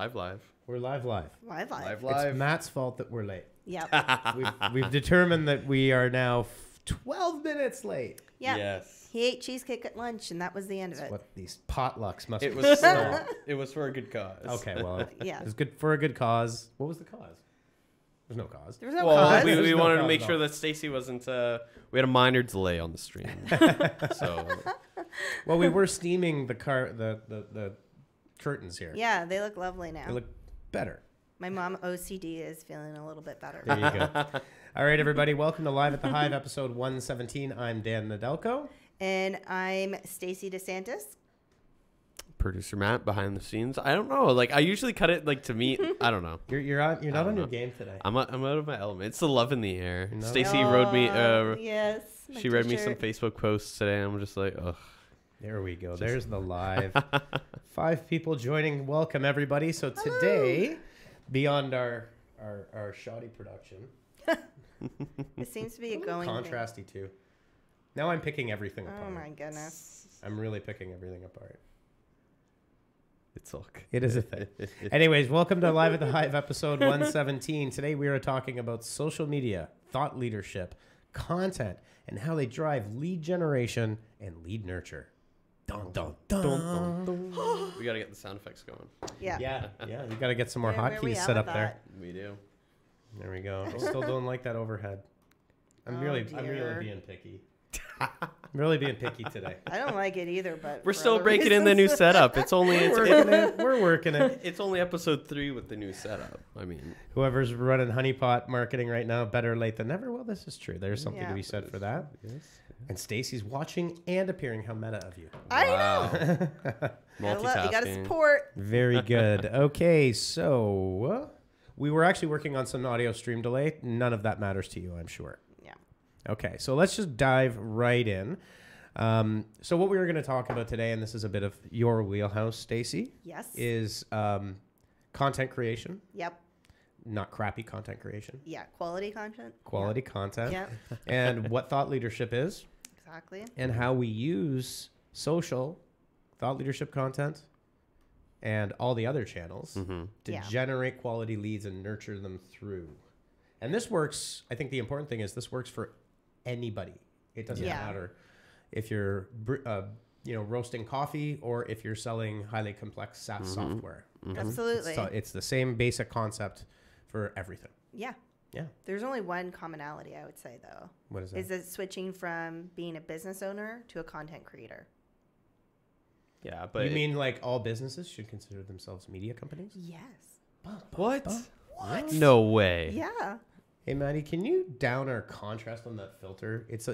We're live. It's Matt's fault that we're late. Yep. we've determined that we are now 12 minutes late. Yep. Yes. He ate cheesecake at lunch, and that was the end of it. What these potlucks must be. It was for a good cause. Okay, well, yeah. It was good for a good cause. What was the cause? There's no cause. There was no cause. We wanted to make sure that Stacy wasn't. We had a minor delay on the stream. So. Well, we were steaming the curtains here. Yeah, they look lovely now. They look better. My mom OCD is feeling a little bit better. There you go. All right, everybody, welcome to Live at the Hive, episode 117. I'm Dan Nadelco, and I'm Stacy DeSantis. Producer Matt behind the scenes. I don't know. Like, I usually cut it like to meet. I don't know. You're not on your game today. I'm out of my element. It's the love in the air. Stacy wrote me. Yes. She read me some Facebook posts today. And I'm just like, ugh. There we go. There's the live. 5 people joining. Welcome everybody. So today, beyond our shoddy production, it seems to be going contrasty thing. Too. Now I'm picking everything apart. Oh my goodness. I'm really picking everything apart. It's okay. It is a thing. Anyways, welcome to Live at the Hive, episode 117. Today we are talking about social media, thought leadership, content, and how they drive lead generation and lead nurture. Dun, dun, dun. Dun, dun, dun. We got to get the sound effects going. Yeah. Yeah. Yeah. We got to get some more hotkeys set up there. We do. There we go. I still don't like that overhead. I'm really being picky. I'm really being picky today. I don't like it either, but we're still breaking in the new setup. We're working it. It's only episode 3 with the new setup. I mean, whoever's running Honeypot marketing right now, better late than never. Well, this is true. There's something to be said for that. Yes. And Stacy's watching and appearing. How meta of you! I know. Multitasking. You got to support. Very good. Okay, so we were actually working on some audio stream delay. None of that matters to you, I'm sure. Okay, so let's just dive right in. So what we were going to talk about today, and this is a bit of your wheelhouse, Stacy. Yes. Is content creation. Yep. Not crappy content creation. Yeah, quality content. Quality content. Yeah. And what thought leadership is. Exactly. And how we use social thought leadership content and all the other channels to generate quality leads and nurture them through. And this works, I think the important thing is this works for anybody. It doesn't matter if you're roasting coffee or if you're selling highly complex SaaS software. Absolutely. It's the same basic concept for everything. Yeah. Yeah. There's only one commonality, I would say, though. What is that? Is it switching from being a business owner to a content creator? Yeah, but you mean like all businesses should consider themselves media companies? Yes. What? No way. Yeah. Hey, Maddie, can you down our contrast on that filter? It's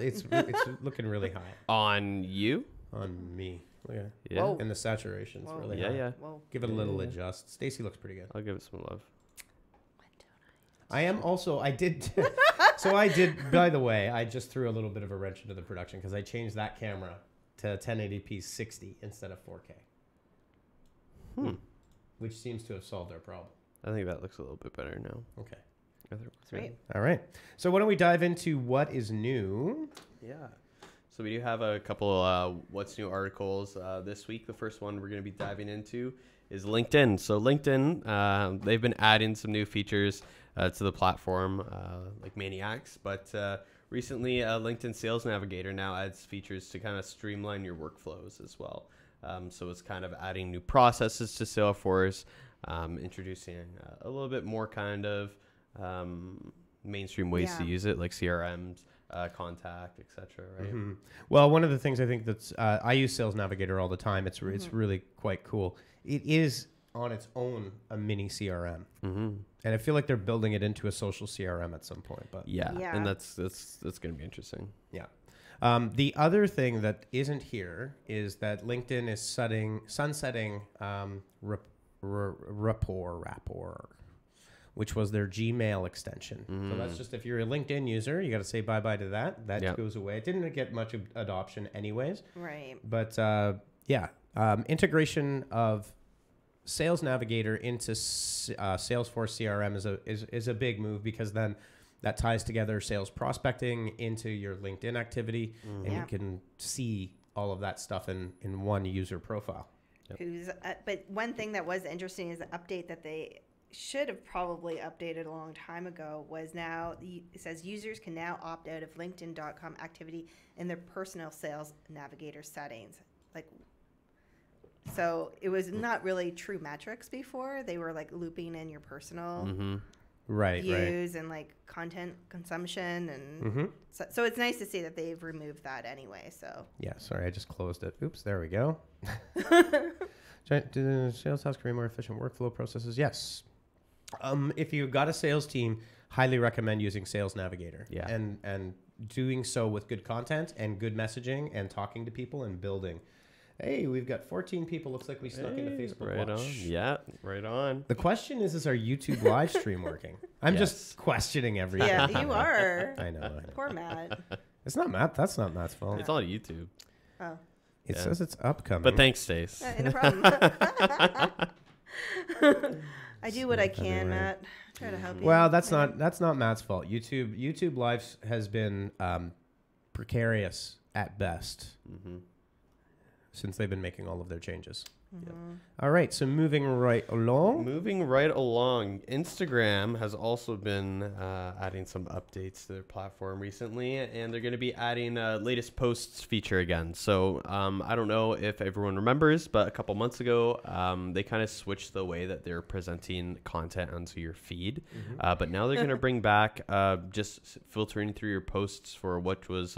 looking really high. On you? On me. Look at it. Yeah. Whoa. And the saturation's really high. Yeah, yeah. Give it a little adjust. Stacy looks pretty good. I'll give it some love. By the way, I just threw a little bit of a wrench into the production because I changed that camera to 1080p 60 instead of 4K. Which seems to have solved our problem. I think that looks a little bit better now. Okay. Sweet. All right. So why don't we dive into what is new? Yeah. So we do have a couple what's new articles this week. The first one we're going to be diving into is LinkedIn. So LinkedIn, they've been adding some new features to the platform like maniacs. But recently, LinkedIn Sales Navigator now adds features to kind of streamline your workflows as well. So it's kind of adding new processes to Salesforce. Introducing a little bit more kind of mainstream ways to use it, like CRMs, contact, etc. Right? Mm-hmm. Well, one of the things I think that's I use Sales Navigator all the time. It's really quite cool. It is on its own a mini CRM, and I feel like they're building it into a social CRM at some point. But and that's going to be interesting. Yeah. The other thing that isn't here is that LinkedIn is sunsetting Rapport, which was their Gmail extension. So that's just if you're a LinkedIn user, you got to say bye bye to that. That goes away. It didn't get much adoption, anyways. Right. But integration of Sales Navigator into Salesforce CRM is a big move because then that ties together sales prospecting into your LinkedIn activity, and you can see all of that stuff in one user profile. Yep. But one thing that was interesting is the update that they should have probably updated a long time ago was now, it says users can now opt out of LinkedIn.com activity in their personal Sales Navigator settings. Like, so it was not really true metrics before. They were like looping in your personal views and like content consumption, and so it's nice to see that they've removed that anyway. So yeah, sorry, I just closed it. Oops, there we go. Sales house create more efficient workflow processes. Yes. If you've got a sales team, highly recommend using Sales Navigator. Yeah. And doing so with good content and good messaging and talking to people and building. Hey, we've got 14 people. Looks like we snuck into Facebook Watch. On. Yeah, right on. The question is our YouTube live stream working? I'm just questioning everything. Yeah, you are. I know. Poor Matt. It's not Matt. That's not Matt's fault. It's all YouTube. Oh. It says it's upcoming. But thanks, Stace. No problem. I do what I can, Matt. I try to help you. Well, that's not Matt's fault. YouTube Live has been precarious at best since they've been making all of their changes. All right, so moving right along, Instagram has also been adding some updates to their platform recently, and they're going to be adding a latest posts feature again. So I don't know if everyone remembers, but a couple months ago they kind of switched the way that they're presenting content onto your feed, but now they're going to bring back just filtering through your posts for what was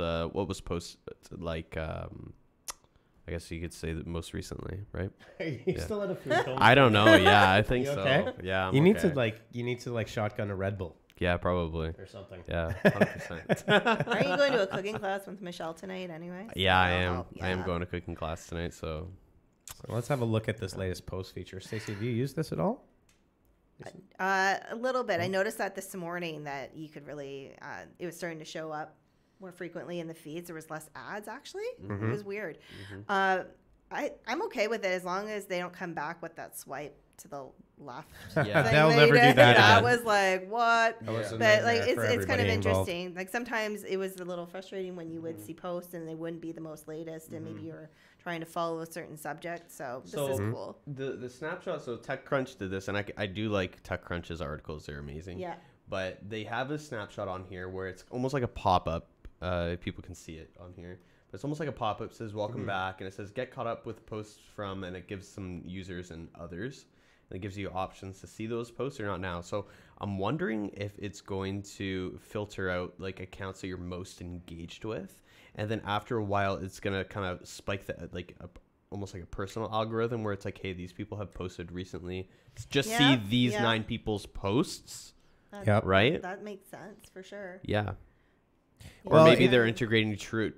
posted, like I guess you could say that most recently, right? Are you still at a food coma? I don't know. Yeah, I think so. Yeah, you need to like shotgun a Red Bull. Yeah, probably. Or something. Yeah, 100%. Are you going to a cooking class with Michelle tonight anyway? Yeah, I am. Yeah. I am going to cooking class tonight. So let's have a look at this latest post feature. Stacy, have you used this at all? A little bit. I noticed that this morning that you could really, it was starting to show up more frequently in the feeds. There was less ads, actually. It was weird. I'm okay with it as long as they don't come back with that swipe to the left. Yeah, they'll never do that. That was like, what? But like, it's kind of interesting. Like sometimes it was a little frustrating when you would see posts and they wouldn't be the most latest, and maybe you're trying to follow a certain subject. So this is cool. The snapshot. So TechCrunch did this, and I do like TechCrunch's articles. They're amazing. Yeah. But they have a snapshot on here where it's almost like a pop up. People can see it on here, but it's almost like a pop-up. Says welcome back, and it says get caught up with posts from, and it gives some users and others, and it gives you options to see those posts or not now. So I'm wondering if it's going to filter out like accounts that you're most engaged with, and then after a while it's gonna kind of spike that, like almost like a personal algorithm where it's like, hey, these people have posted recently, just see these 9 people's posts. Right, that makes sense for sure. Or maybe they're integrating true.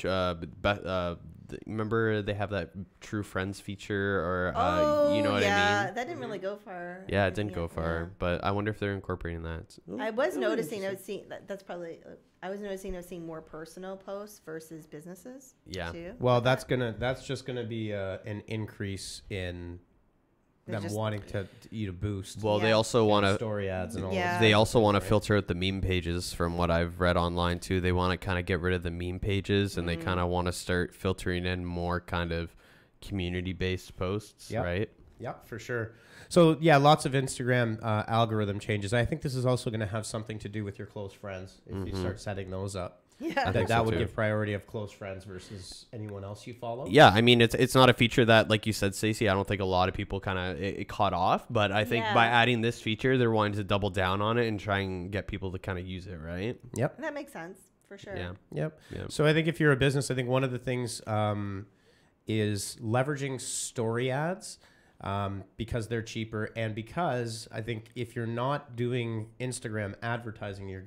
Remember they have that true friends feature, or you know what I mean? That didn't really go far. Yeah, it didn't go far. But I wonder if they're incorporating that. I was noticing I was seeing more personal posts versus businesses. Yeah. Too. Well, that's just gonna be an increase in them wanting to eat a boost. Well, they also want to story ads and all. They also want to filter out the meme pages, from what I've read online too. They want to kind of get rid of the meme pages, and they kind of want to start filtering in more kind of community-based posts, right? Yep, for sure. So yeah, lots of Instagram algorithm changes. I think this is also going to have something to do with your close friends if you start setting those up. Yeah, that would give priority of close friends versus anyone else you follow. Yeah, I mean, it's not a feature that, like you said, Stacey, I don't think a lot of people kind of it caught off. But I think by adding this feature, they're wanting to double down on it and try and get people to kind of use it, right? Yep. That makes sense for sure. Yeah. Yep. So I think if you're a business, I think one of the things is leveraging story ads because they're cheaper, and because I think if you're not doing Instagram advertising, you're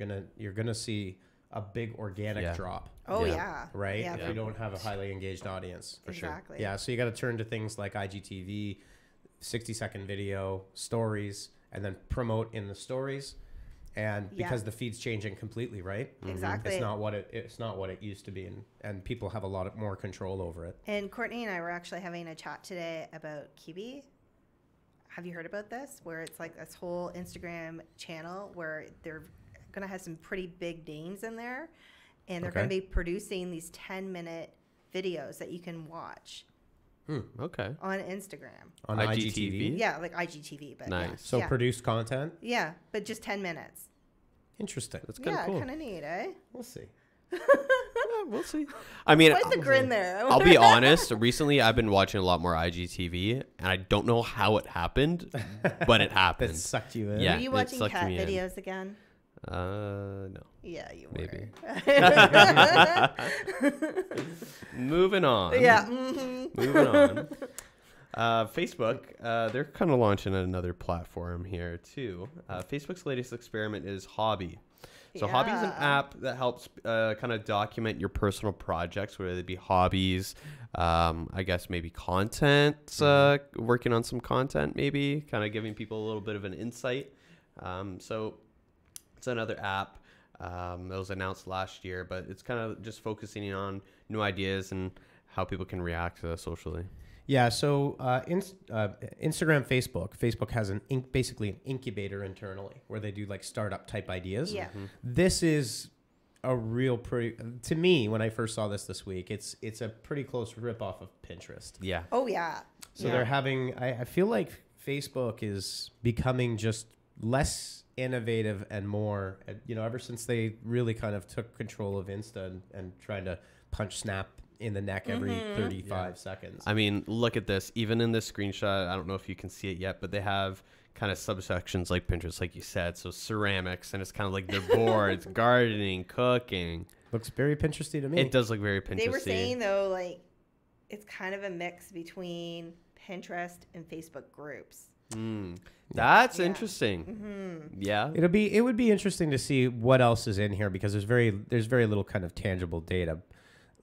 gonna see a big organic drop. Oh yeah. Right? Yeah. If you don't have a highly engaged audience. For sure. Yeah. So you got to turn to things like IGTV, 60-second video, stories, and then promote in the stories. And because the feed's changing completely, right? Exactly. It's not what it used to be, and people have a lot of more control over it. And Courtney and I were actually having a chat today about Kibi. Have you heard about this? Where it's like this whole Instagram channel where they're going to have some pretty big names in there, and they're going to be producing these 10-minute videos that you can watch Okay. On Instagram. On IGTV? Yeah, like IGTV. But nice. Yeah. So produce content? Yeah, but just 10 minutes. Interesting. That's kind of cool. Yeah, kind of neat, eh? We'll see. We'll see. I mean, quite the grin there. I'll be honest. Recently, I've been watching a lot more IGTV, and I don't know how it happened, but it happened. It sucked you in. Yeah, were you watching cat videos again? No. Yeah, you were. Maybe. Moving on. Yeah. Mm-hmm. Moving on. Facebook, they're kind of launching another platform here too. Facebook's latest experiment is Hobbi. So Hobbi is an app that helps kind of document your personal projects, whether they be hobbies, I guess maybe content, working on some content maybe, kind of giving people a little bit of an insight. So it's another app that was announced last year, but it's kind of just focusing on new ideas and how people can react to that socially. Yeah, so Instagram, Facebook has an basically an incubator internally where they do like startup type ideas. Yeah. Mm-hmm. This is a real pretty, to me, when I first saw this week, it's a pretty close ripoff of Pinterest. Yeah. Oh yeah. So they're having, I feel like Facebook is becoming just less innovative and more, you know, ever since they really kind of took control of Insta and trying to punch Snap in the neck every 35 seconds. I mean, look at this. Even in this screenshot, I don't know if you can see it yet, but they have kind of subsections like Pinterest, like you said. So ceramics, and it's kind of like their boards, gardening, cooking. Looks very Pinteresty to me. It does look very Pinteresty. They were saying though, like it's kind of a mix between Pinterest and Facebook groups. That's interesting. Yeah, it would be interesting to see what else is in here, because there's very little kind of tangible data.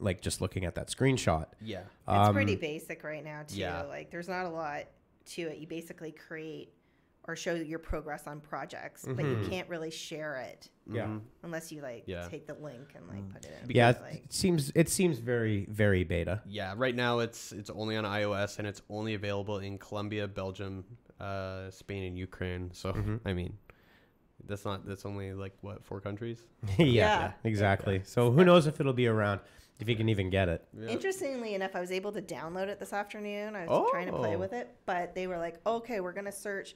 Like just looking at that screenshot. Yeah. It's pretty basic right now too. Yeah. Like there's not a lot to it. You basically create or show your progress on projects, but you can't really share it. Yeah. Unless you like take the link and like put it in. Because, yeah. Like, it seems very, very beta. Yeah. Right now it's only on iOS and it's only available in Colombia, Belgium, Spain and Ukraine. So, I mean, that's only like what, 4 countries? Yeah. Exactly. Okay. So who knows if it'll be around. If you can even get it. Yeah. Interestingly enough, I was able to download it this afternoon. I was trying to play with it, but they were like, okay, we're going to search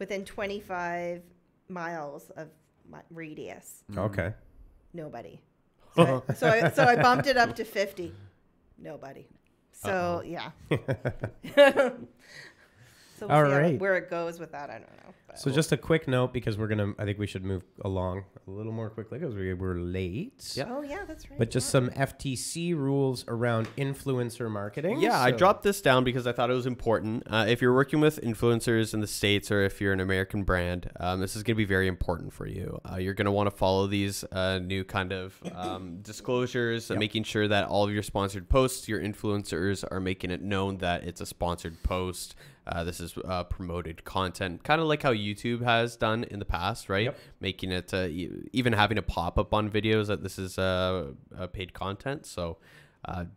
within 25 miles of my radius. Okay. Nobody. So, so I bumped it up to 50. Nobody. So, yeah. So we'll see where it goes with that, I don't know. But. So just a quick note, because we're going to, I think we should move along a little more quickly because we're late. Yep. Oh, yeah, that's right. But just some FTC rules around influencer marketing. Yeah, so. I dropped this down because I thought it was important. If you're working with influencers in the States or if you're an American brand, this is going to be very important for you. You're going to want to follow these new kind of disclosures, making sure that all of your sponsored posts, your influencers are making it known that it's a sponsored post. This is promoted content, kind of like how YouTube has done in the past, right? Yep. Making it, even having a pop-up on videos that this is paid content. So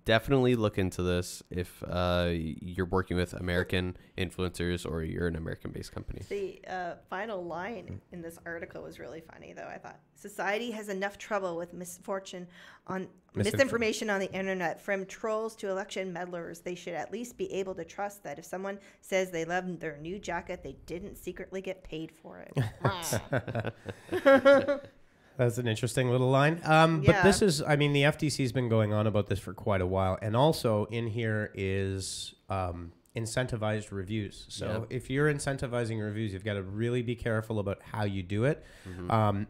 definitely look into this if you're working with American influencers or you're an American-based company. The final line in this article was really funny, though, I thought. Society has enough trouble with misinformation on the internet, from trolls to election meddlers. They should at least be able to trust that if someone says they love their new jacket, they didn't secretly get paid for it. That's an interesting little line. But this is, I mean, the FTC's been going on about this for quite a while. And also in here is incentivized reviews. So if you're incentivizing reviews, you've got to really be careful about how you do it.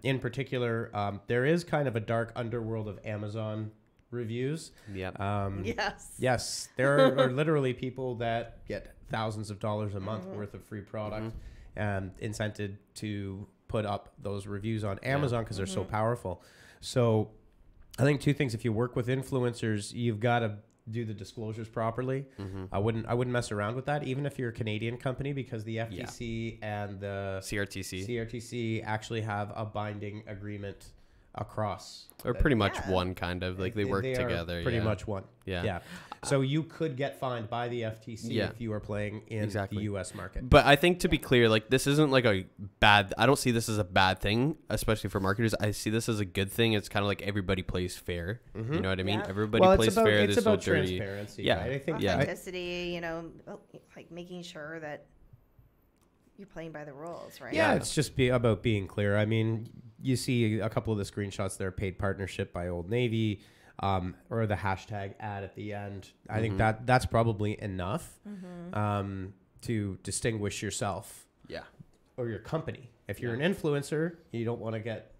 In particular, there is kind of a dark underworld of Amazon reviews. Yes, there are literally people that get thousands of dollars a month worth of free product and incented to put up those reviews on Amazon because they're so powerful. So I think two things. If you work with influencers, you've got to do the disclosures properly. I wouldn't mess around with that, even if you're a Canadian company, because the FTC and the CRTC actually have a binding agreement across. Or pretty much one, kind of. Like, they work together. Pretty much one. Yeah. Yeah. So you could get fined by the FTC if you were playing in the U.S. market. But I think, to be clear, like, this isn't like a bad... I don't see this as a bad thing, especially for marketers. I see this as a good thing. It's kind of like everybody plays fair. Mm-hmm. You know what I mean? Yeah. Everybody plays fair. It's about transparency, right? I think, authenticity, you know, like making sure that you're playing by the rules, right? Yeah, it's just about being clear. I mean... You see a couple of the screenshots there, paid partnership by Old Navy, or the hashtag ad at the end. I think that's probably enough to distinguish yourself or your company. If you're an influencer, you don't want to get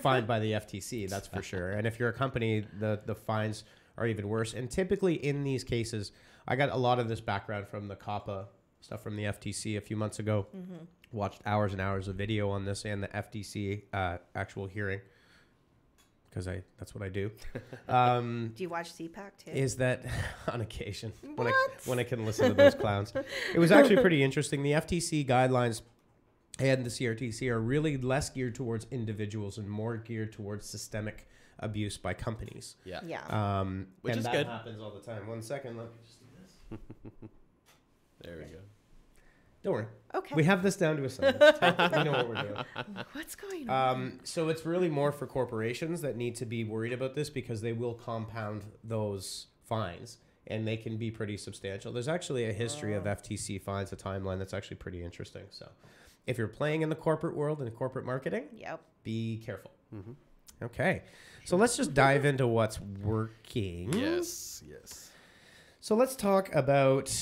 fined by the FTC, that's for sure. And if you're a company, the fines are even worse. And typically in these cases, I got a lot of this background from the COPPA stuff from the FTC a few months ago. Watched hours and hours of video on this and the FTC actual hearing, because that's what I do. Do you watch CPAC too? Is that on occasion when I can listen to those clowns? It was actually pretty interesting. The FTC guidelines and the CRTC are really less geared towards individuals and more geared towards systemic abuse by companies. Yeah, yeah. Which is good. Happens all the time. 1 second, let me just do this. There we go. Don't worry. Okay. We have this down to a science. We know what we're doing. What's going on? So it's really more for corporations that need to be worried about this, because they will compound those fines, and they can be pretty substantial. There's actually a history of FTC fines, a timeline that's actually pretty interesting. So if you're playing in the corporate world and corporate marketing, be careful. Okay. So let's just dive into what's working. Yes, yes. So let's talk about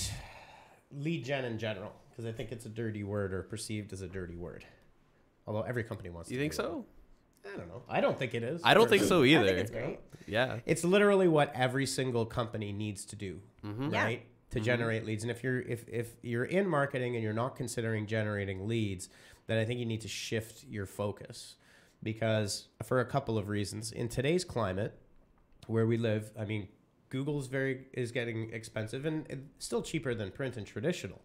lead gen in general, because I think it's a dirty word, or perceived as a dirty word. Although every company wants to. You think so? I don't know. I don't think it is. I don't think so either. I think it's great. Yeah. It's literally what every single company needs to do, right? To generate leads. And if you're in marketing and you're not considering generating leads, then I think you need to shift your focus, because for a couple of reasons. In today's climate where we live, I mean, Google's is getting expensive, and still cheaper than print and traditional,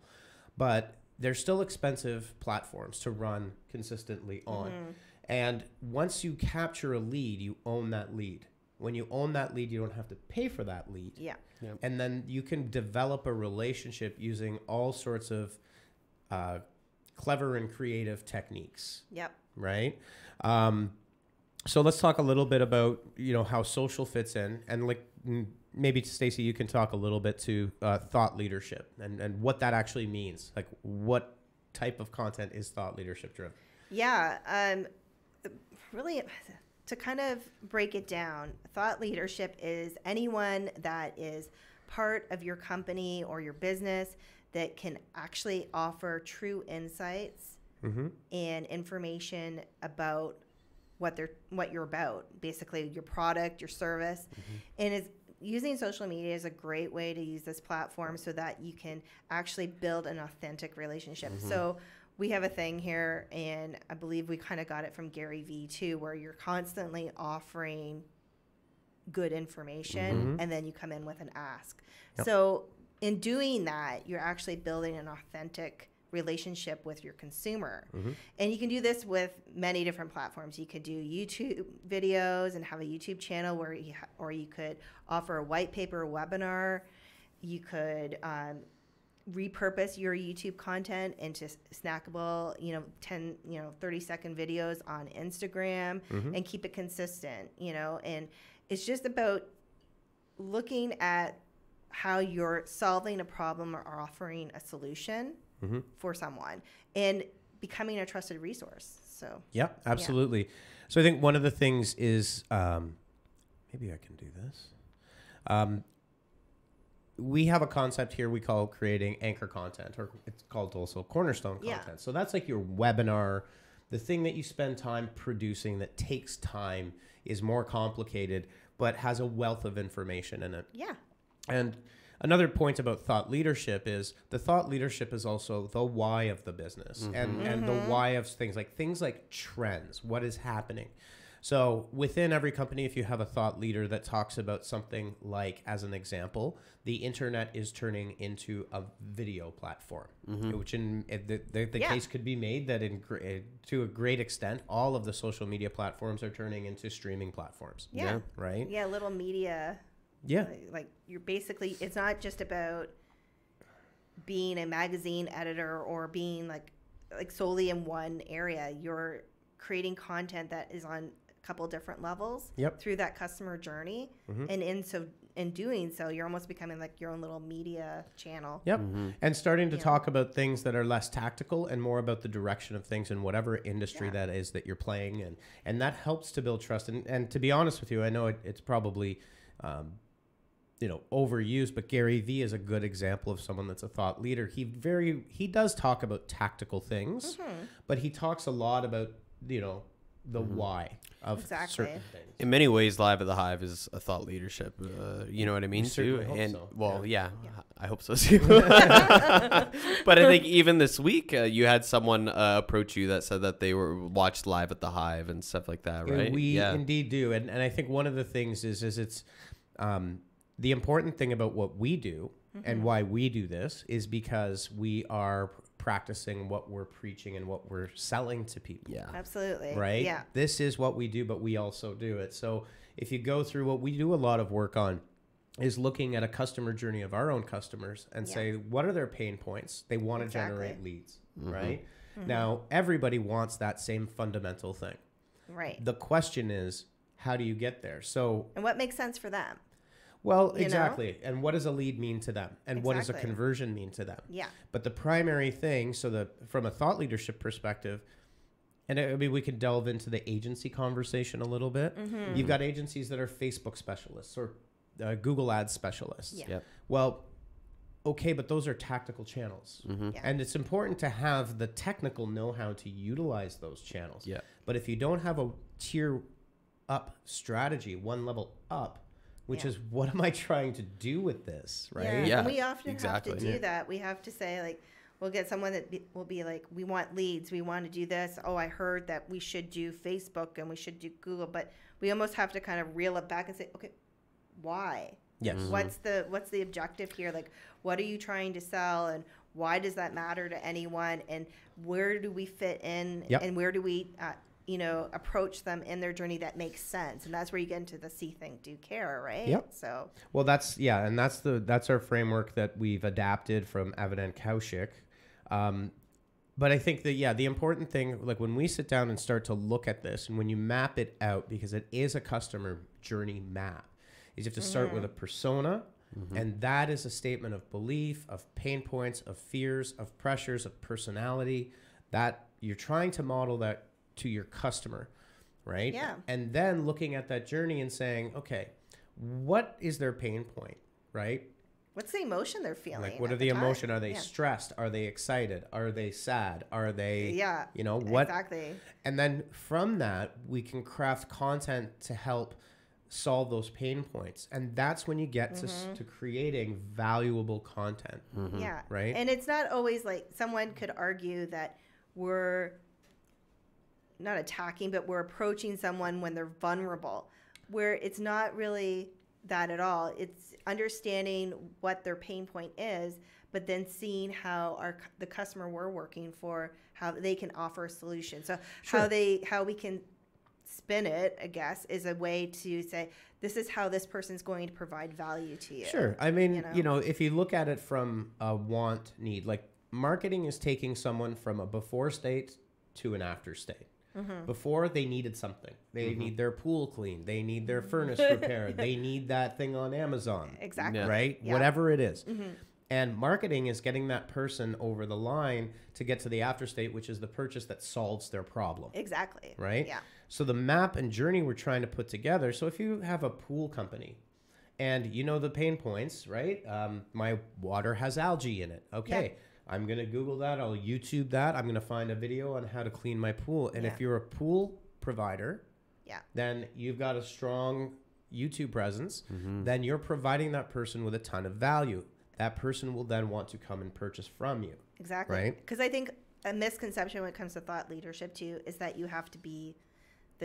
but they're still expensive platforms to run consistently on. And once you capture a lead, you own that lead. When you own that lead, you don't have to pay for that lead. Yeah. Yep. And then you can develop a relationship using all sorts of clever and creative techniques. Yep. Right? So let's talk a little bit about, you know, how social fits in, and like maybe Stacy, you can talk a little bit to thought leadership and what that actually means. Like, what type of content is thought leadership driven? Yeah, really, to kind of break it down, thought leadership is anyone that is part of your company or your business that can actually offer true insights and information about what you're about, basically your product, your service. And is using social media is a great way to use this platform so that you can actually build an authentic relationship. So we have a thing here, and I believe we kind of got it from Gary V too, where you're constantly offering good information and then you come in with an ask. So in doing that, you're actually building an authentic relationship with your consumer. And you can do this with many different platforms. You could do YouTube videos and have a YouTube channel where you or you could offer a white paper webinar. You could repurpose your YouTube content into snackable, you know, 30-second videos on Instagram and keep it consistent, you know. And it's just about looking at how you're solving a problem or offering a solution for someone, and becoming a trusted resource. So absolutely. So I think one of the things is, maybe I can do this. We have a concept here we call creating anchor content, or it's called also cornerstone content. So that's like your webinar, the thing that you spend time producing that takes time, is more complicated, but has a wealth of information in it. And another point about thought leadership is the thought leadership is also the why of the business and the why of things like trends, what is happening. So within every company, if you have a thought leader that talks about something like, as an example, the internet is turning into a video platform, which in the case could be made that to a great extent, all of the social media platforms are turning into streaming platforms. Yeah. Right? Yeah, little media. Yeah. Like you're basically, it's not just about being a magazine editor or being like solely in one area. You're creating content that is on a couple different levels through that customer journey. And in doing so, you're almost becoming like your own little media channel. And starting to talk about things that are less tactical and more about the direction of things in whatever industry that is that you're playing in. And that helps to build trust. And to be honest with you, I know it's probably you know, overused, but Gary V is a good example of someone that's a thought leader. He does talk about tactical things, but he talks a lot about, you know, the why of certain things. In many ways, Live at the Hive is a thought leadership. You know what I mean? I hope so too. But I think even this week, you had someone approach you that said that they watched Live at the Hive and stuff like that, right? And we indeed do, and I think one of the things is it's the important thing about what we do and why we do this is because we are practicing what we're preaching and what we're selling to people. Yeah, absolutely. Right? Yeah. This is what we do, but we also do it. So if you go through what we do a lot of work on is looking at a customer journey of our own customers and say, what are their pain points? They want to generate leads, right? Now, everybody wants that same fundamental thing. Right. The question is, how do you get there? So, and what makes sense for them? Well, exactly. You know? And what does a lead mean to them? And what does a conversion mean to them? Yeah. But the primary thing, so from a thought leadership perspective, and I mean, we could delve into the agency conversation a little bit. You've got agencies that are Facebook specialists or Google Ads specialists. Yeah. Yep. Well, okay, but those are tactical channels. And it's important to have the technical know-how to utilize those channels. Yeah. But if you don't have a tier up strategy, one level up, which is, what am I trying to do with this, right? Yeah, yeah. And we often have to do that. We have to say, like, we'll get someone that will be like, we want leads, we want to do this. Oh, I heard that we should do Facebook and we should do Google, but we almost have to kind of reel it back and say, okay, why? Yes. What's the objective here? Like, what are you trying to sell, and why does that matter to anyone? And where do we fit in? Yep. And where do we you know, approach them in their journey that makes sense? And that's where you get into the see, think, do, care, right? Yep. So, well, that's, yeah. And that's our framework that we've adapted from Avinash Kaushik. But I think that, yeah, the important thing, like when we sit down and start to look at this and when you map it out, because it is a customer journey map, is you have to start with a persona. And that is a statement of belief, of pain points, of fears, of pressures, of personality, that you're trying to model that to your customer, right? Yeah. And then looking at that journey and saying, okay, what is their pain point, right? What's the emotion they're feeling? Like, what are the emotion? Are they stressed? Are they excited? Are they sad? Are they, you know, what? Exactly. And then from that, we can craft content to help solve those pain points. And that's when you get to creating valuable content. Yeah. Right? And it's not always like, someone could argue that we're not attacking, but we're approaching someone when they're vulnerable, where it's not really that at all. It's understanding what their pain point is, but then seeing how the customer we're working for, how they can offer a solution. So how we can spin it, I guess, is a way to say, this is how this person's going to provide value to you. Sure. I mean, you know, if you look at it from a want need, like marketing is taking someone from a before state to an after state. Before, they needed something. They need their pool cleaned. They need their furnace repaired. They need that thing on Amazon. Exactly. Yeah. Right? Yeah. Whatever it is. And marketing is getting that person over the line to get to the after state, which is the purchase that solves their problem. Exactly. Right? Yeah. So the map and journey we're trying to put together. So if you have a pool company and you know the pain points, right? My water has algae in it. Okay. Yeah. I'm going to Google that. I'll YouTube that. I'm going to find a video on how to clean my pool. And if you're a pool provider, then you've got a strong YouTube presence. Then you're providing that person with a ton of value. That person will then want to come and purchase from you. Exactly. Right? Because I think a misconception when it comes to thought leadership too is that you have to be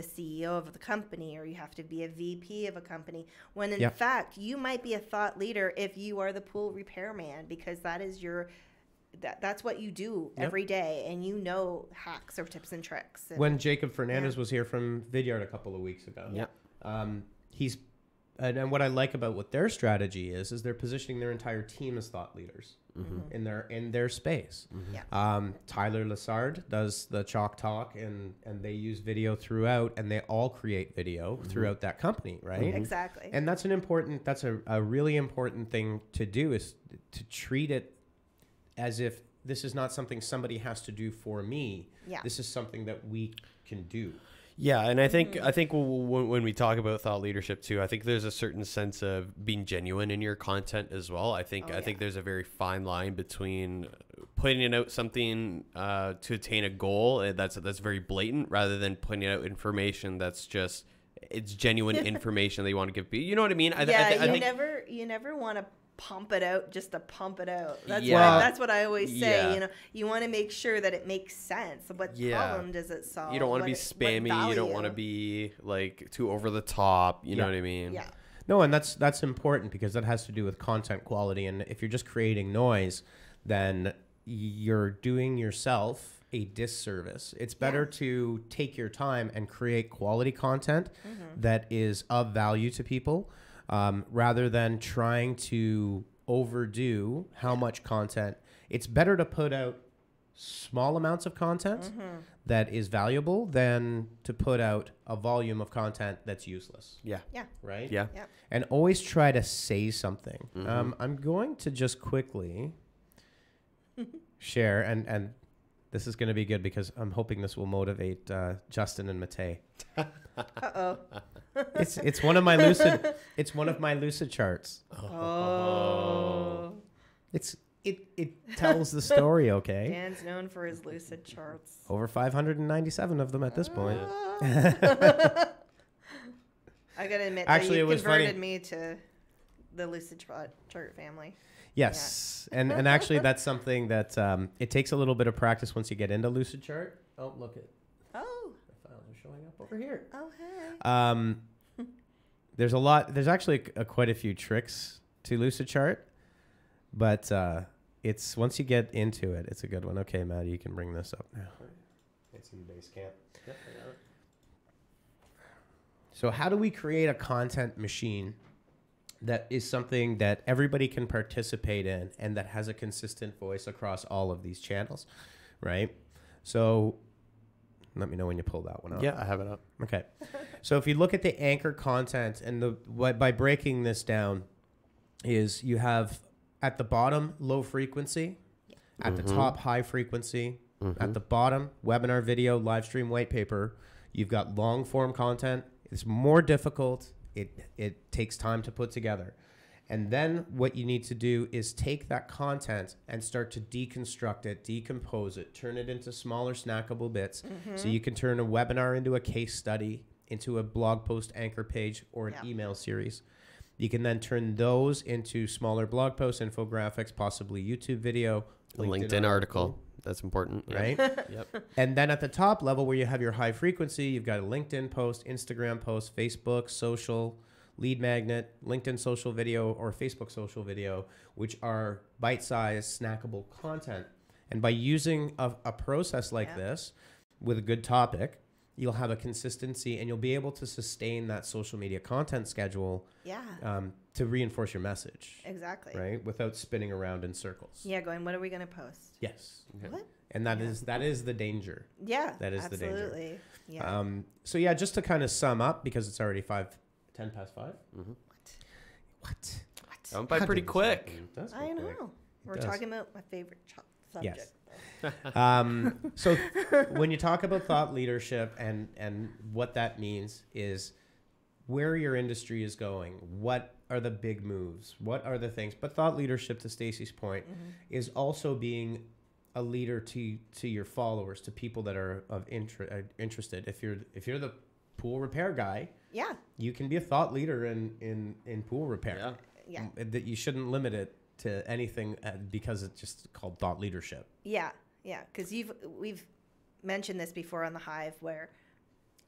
the CEO of the company, or you have to be a VP of a company, when in fact you might be a thought leader if you are the pool repairman, because that is your that's what you do every day, and you know hacks or tips and tricks. And when Jacob Fernandez was here from Vidyard a couple of weeks ago, he's and what I like about what their strategy is they're positioning their entire team as thought leaders in their space. Tyler Lessard does the Chalk Talk, and they use video throughout, and they all create video throughout that company, right? Exactly. And that's an important, that's a really important thing to do, is to treat it as if this is not something somebody has to do for me. This is something that we can do. And I think when we talk about thought leadership too, I think there's a certain sense of being genuine in your content as well. I think there's a very fine line between putting out something to attain a goal that's very blatant, rather than putting out information that's just genuine information they want to give people. You know what I mean? I think you never want to pump it out just to pump it out. That's what I always say. You know, you want to make sure that it makes sense. What problem does it solve? You don't want to be spammy. You don't want to be like too over the top. You know what I mean? No, and that's important, because that has to do with content quality. And if you're just creating noise, then you're doing yourself a disservice. It's better to take your time and create quality content that is of value to people, rather than trying to overdo how much content. It's better to put out small amounts of content that is valuable than to put out a volume of content that's useless. Right? And always try to say something. I'm going to just quickly share, and this is going to be good because I'm hoping this will motivate Justin and Matei. It's one of my lucid charts. It tells the story, okay? Dan's known for his lucid charts. Over 597 of them at this point. I gotta admit, actually, you converted me to the lucid chart family. Yes, and actually that's something that it takes a little bit of practice once you get into Lucidchart. Oh, look at. Showing up over here. Oh, hey. There's a lot. There's actually quite a few tricks to Lucidchart, but it's once you get into it, it's a good one. Okay, Maddie, you can bring this up now. It's in Basecamp. Yep, I got it. So, how do we create a content machine that is something that everybody can participate in and that has a consistent voice across all of these channels, right? So. Let me know when you pull that one up. Yeah, I have it up. Okay. So if you look at the anchor content, and by breaking this down, is you have at the bottom low frequency, at the top high frequency, at the bottom webinar, video, live stream, white paper. You've got long form content. It's more difficult. It takes time to put together. And then what you need to do is take that content and start to deconstruct it, decompose it, turn it into smaller snackable bits. So you can turn a webinar into a case study, into a blog post anchor page, or an email series. You can then turn those into smaller blog posts, infographics, possibly YouTube video. LinkedIn article. That's important. Right? And then at the top level where you have your high frequency, you've got a LinkedIn post, Instagram post, Facebook, social, lead magnet, LinkedIn social video, or Facebook social video, which are bite-sized, snackable content. And by using a process like this with a good topic, you'll have a consistency, and you'll be able to sustain that social media content schedule to reinforce your message. Exactly. Right? Without spinning around in circles. Yeah, going, what are we going to post? Yes. Okay. What? And that is the danger. Yeah, that is the danger. Yeah. So, yeah, just to kind of sum up, because it's already 10 past 5. What? That went by pretty quick. I know. We're talking about my favorite subject. Yes. So when you talk about thought leadership and what that means is where your industry is going. What are the big moves? What are the things? But thought leadership, to Stacy's point, is also being a leader to your followers, to people that are interested. If you're the pool repair guy, you can be a thought leader in pool repair. That you shouldn't limit it to anything because it's just called thought leadership. Because we've mentioned this before on the Hive, where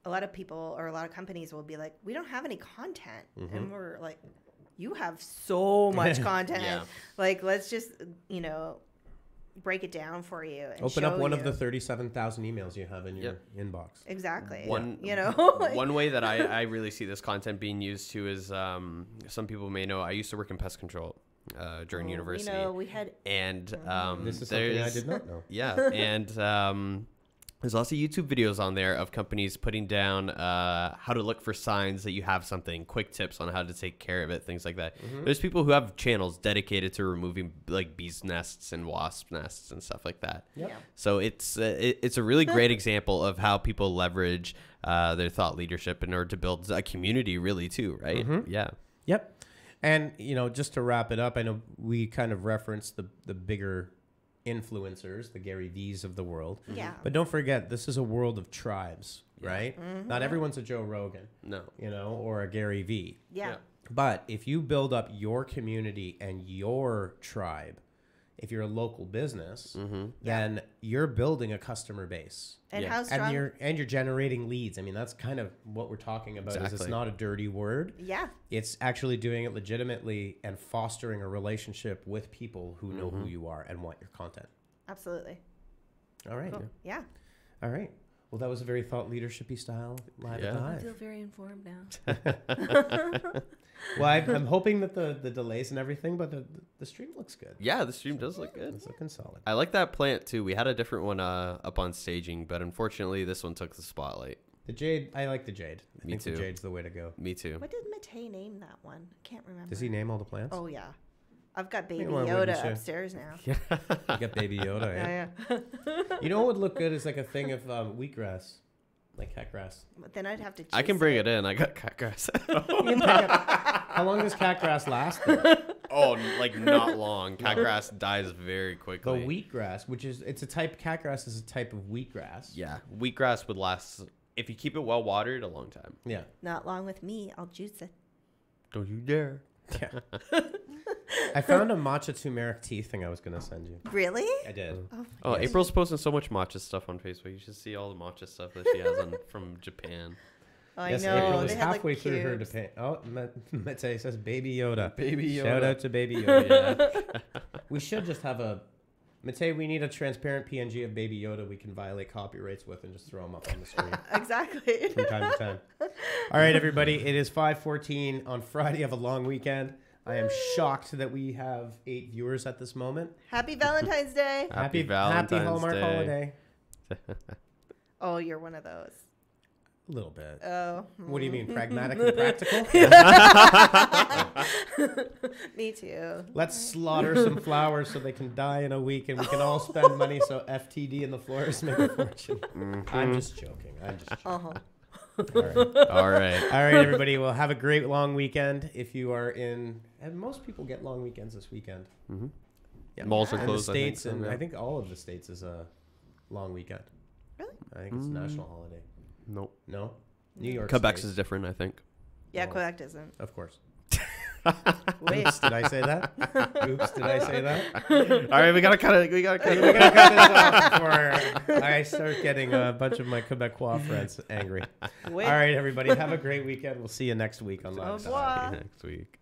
a lot of people or a lot of companies will be like, we don't have any content. Mm-hmm. And we're like, you have so much content. Yeah. Like, let's just, you know, break it down for you. And open up one of the 37,000 emails you have in your inbox. Exactly. One, you know, one way that I really see this content being used too is, some people may know, I used to work in pest control during university. You know, we had, and this is something I did not know. Yeah, and there's also YouTube videos on there of companies putting down how to look for signs that you have something, quick tips on how to take care of it, things like that. Mm-hmm. There's people who have channels dedicated to removing like bees nests and wasp nests and stuff like that. Yeah. So it's a really great example of how people leverage their thought leadership in order to build a community really too, right? Mm-hmm. Yeah. Yep. And, you know, just to wrap it up, I know we kind of referenced the bigger influencers, the Gary V's of the world. Yeah. But don't forget, this is a world of tribes, right? Mm-hmm. Not everyone's a Joe Rogan. No. You know, or a Gary V. Yeah. But if you build up your community and your tribe, if you're a local business, mm-hmm. then you're building a customer base. And how strong? And you're generating leads. I mean, that's kind of what we're talking about. Exactly. Is it's not a dirty word. Yeah. It's actually doing it legitimately and fostering a relationship with people who know who you are and want your content. Absolutely. All right. Cool. Yeah. All right. Well, that was a very thought leadership-y style Live at the Hive. I feel very informed now. Well, I'm hoping that the delays and everything, but the stream looks good. Yeah, the stream does look good. It's looking solid. I like that plant, too. We had a different one up on staging, but unfortunately, this one took the spotlight. The jade. I like the jade. I think the jade's the way to go. Me too. What did Matei name that one? I can't remember. Does he name all the plants? Oh, yeah. I've got Baby Yoda upstairs now. Yeah. You got Baby Yoda, yeah. You know what would look good is like a thing of wheatgrass, like catgrass. But then I'd have to. I can bring it in. I got catgrass. How long does catgrass last? Oh, like not long. Catgrass dies very quickly. But wheatgrass, which is catgrass is a type of wheatgrass. Yeah, wheatgrass would last if you keep it well watered a long time. Yeah. Not long with me. I'll juice it. Don't you dare. Yeah. I found a matcha turmeric tea thing I was going to send you. Really? I did. Oh, yes. April's posting so much matcha stuff on Facebook. You should see all the matcha stuff that she has on, from Japan. I know. April is halfway through her Japan. Oh, Mete says Baby Yoda. Baby Yoda. Shout out to Baby Yoda. Yeah. We should just have a... Mete, we need a transparent PNG of Baby Yoda we can violate copyrights with and just throw them up on the screen. Exactly. From time to time. All right, everybody. It is 5:14 on Friday of a long weekend. I am shocked that we have 8 viewers at this moment. Happy Valentine's Day. Happy Valentine's Day. Happy Hallmark holiday. Oh, you're one of those. A little bit. Oh. What do you mean, pragmatic and practical? Me too. Let's slaughter some flowers so they can die in a week and we can all spend money so FTD and the florists make a fortune. Mm-hmm. I'm just joking. I'm just joking. Uh-huh. All right. All right. All right, everybody. Well, have a great long weekend if you are in. And most people get long weekends this weekend. Mm-hmm. Yeah. Malls are closed. The States, I think, and I think all of the States is a long weekend. Really? I think it's a national holiday. Nope. No? New York. Quebec's is different, I think. Yeah, no. Quebec isn't. Of course. Oops, did I say that? Oops, did I say that? All right, we gotta cut it. We gotta cut it. We gotta cut this off before I start getting a bunch of my Quebecois friends angry. Wait. All right, everybody, have a great weekend. We'll see you next week on Live. Next week.